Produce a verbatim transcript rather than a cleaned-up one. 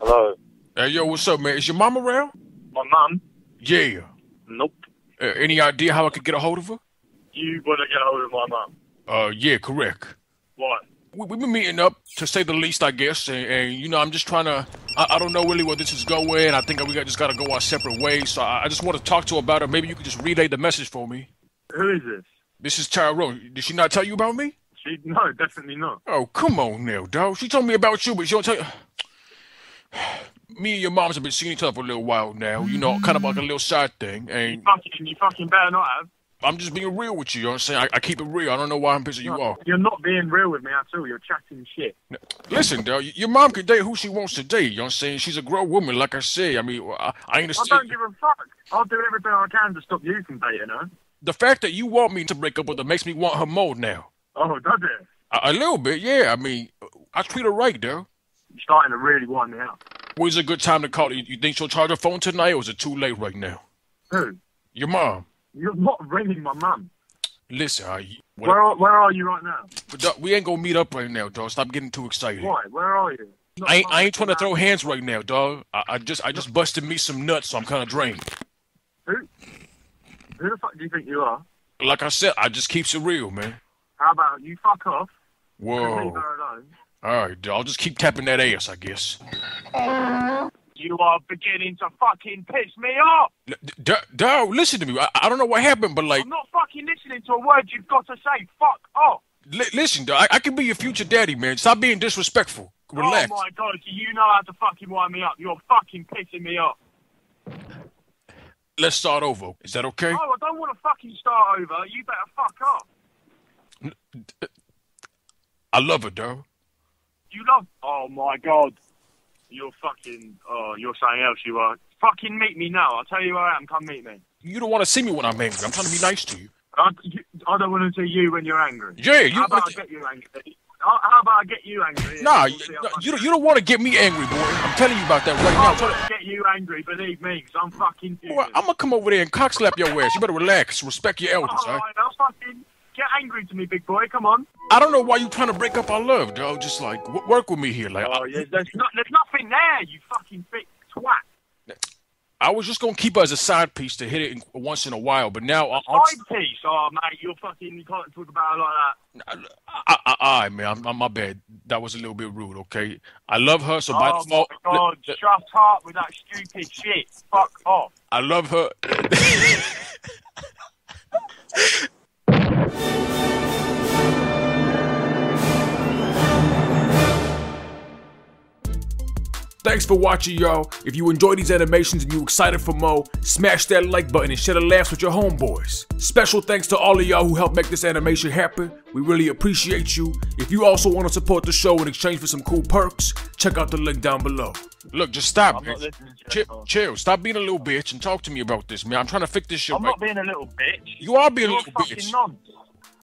Hello. Hey, yo, what's up, man? Is your mom around? My mom? Yeah. Nope. Uh, any idea how I could get a hold of her? You want to get a hold of my mom? Uh, yeah, correct. What? We've we been meeting up, to say the least, I guess, and, and you know, I'm just trying to, I, I don't know really where this is going. I think we got, just got to go our separate ways, so I, I just want to talk to her about her. Maybe you could just relay the message for me. Who is this? This is Tyrone. Did she not tell you about me? She, no, definitely not. Oh, come on now, dog. She told me about you, but she don't tell you. Me and your mom's have been seeing each other for a little while now, you know, kind of like a little side thing, and... You fucking, you fucking better not have. I'm just being real with you, you know what I'm saying? I, I keep it real. I don't know why I'm pissing no, you off. You're not being real with me at all. You're chatting shit. Now, listen, though, your mom can date who she wants to date, you know what I'm saying? She's a grown woman, like I say. I mean, I, I understand... I don't give a fuck. I'll do everything I can to stop you from dating her. The fact that you want me to break up with her makes me want her more now. Oh, does it? A, a little bit, yeah. I mean, I treat her right, though. You're starting to really want me out. When's a good time to call? You think she'll charge her phone tonight, or is it too late right now? Who? Your mom. You're not ringing my mum. Listen, I, what, where, are, where are you right now? But we ain't gonna meet up right now, dog. Stop getting too excited. Why? Where are you? I, I ain't trying to throw hands right now, dog. I, I just I just busted me some nuts, so I'm kind of drained. Who? Who the fuck do you think you are? Like I said, I just keeps it real, man. How about you fuck off? Whoa. All right, dog. I'll just keep tapping that ass, I guess. You are beginning to fucking piss me off! Darryl, listen to me. I, I don't know what happened, but like... I'm not fucking listening to a word you've got to say. Fuck off! L listen, Darryl, I, I can be your future daddy, man. Stop being disrespectful. Relax. Oh my god, do you know how to fucking wind me up? You're fucking pissing me off. Let's start over. Is that okay? Oh, I don't want to fucking start over. You better fuck off. I love her, Darryl. You love... Oh my god. You're fucking, oh, you're something else, you are. Fucking meet me now. I'll tell you where I am. Come meet me. You don't want to see me when I'm angry. I'm trying to be nice to you. I, you, I don't want to see you when you're angry. Yeah, you... How about I get you angry? How about I get you angry? Nah, you, no, you, don't, you don't want to get me angry, boy. I'm telling you about that right now. I want to get you angry, believe me, because I'm fucking... Well, I'm going to come over there and cock slap your ass. You better relax. Respect your elders, all right? All right, I'll fucking... Get angry to me, big boy. Come on. I don't know why you trying to break up our love, dog. Just like w work with me here, like. Oh, yeah, there's, no, there's nothing there, you fucking big twat. I was just gonna keep her as a side piece to hit it in, once in a while, but now I side piece. Oh, mate, you're fucking. You can't talk about it like that. I, I, I, I man, I'm, I'm my bad. That was a little bit rude. Okay, I love her, so oh, by default. Oh my god, shut up with that stupid shit. Fuck off. I love her. Thanks for watching, y'all. If you enjoy these animations and you excited for more, smash that like button and share the laughs with your homeboys. Special thanks to all of y'all who helped make this animation happen. We really appreciate you. If you also want to support the show in exchange for some cool perks, check out the link down below. Look, just stop. Chill, chill. Stop being a little bitch and talk to me about this, man. I'm trying to fix this shit. I'm right. Not being a little bitch. You are being You're a little bitch. Nonsense.